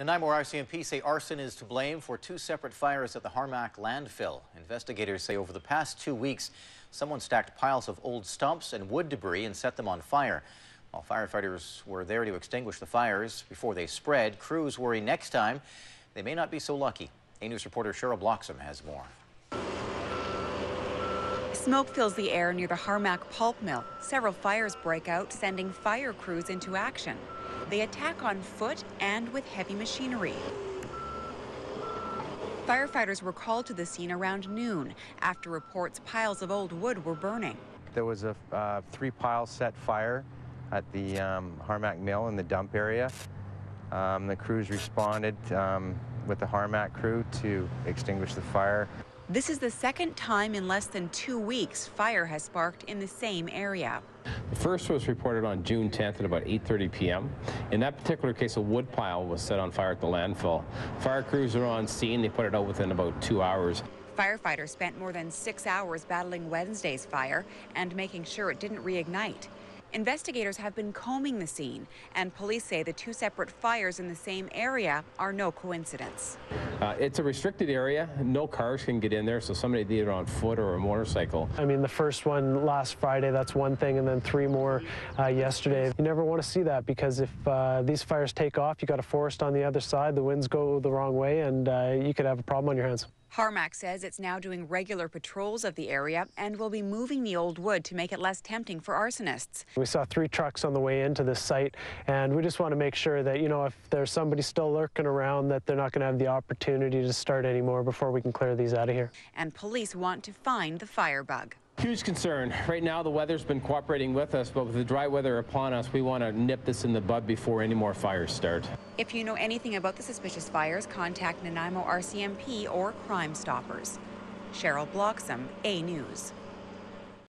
Nanaimo RCMP say arson is to blame for two separate fires at the Harmac landfill. Investigators say over the past 2 weeks, someone stacked piles of old stumps and wood debris and set them on fire. While firefighters were there to extinguish the fires before they spread, crews worry next time they may not be so lucky. A News reporter Cheryl Bloxham has more. Smoke fills the air near the Harmac pulp mill. Several fires break out, sending fire crews into action. They attack on foot and with heavy machinery. Firefighters were called to the scene around noon after reports piles of old wood were burning. There was a three-pile set fire at the Harmac mill in the dump area. The crews responded with the Harmac crew to extinguish the fire. This is the second time in less than 2 weeks fire has sparked in the same area. The first was reported on June 10th at about 8:30 p.m. In that particular case, a wood pile was set on fire at the landfill. Fire crews are on scene. They put it out within about 2 hours. Firefighters spent more than 6 hours battling Wednesday's fire and making sure it didn't reignite. Investigators have been combing the scene, and police say the two separate fires in the same area are no coincidence. It's a restricted area. No cars can get in there, so somebody did it on foot or a motorcycle. I mean, the first one last Friday, that's one thing, and then three more yesterday. You never want to see that, because if these fires take off, you got a forest on the other side, the winds go the wrong way, and you could have a problem on your hands. Harmac says it's now doing regular patrols of the area and will be moving the old wood to make it less tempting for arsonists. We saw three trucks on the way into this site, and we just want to make sure that, you know, if there's somebody still lurking around, that they're not going to have the opportunity to start anymore before we can clear these out of here. And police want to find the firebug. Huge concern. Right now, the weather's been cooperating with us, but with the dry weather upon us, we want to nip this in the bud before any more fires start. If you know anything about the suspicious fires, contact Nanaimo RCMP or Crime Stoppers. Cheryl Bloxham, A News.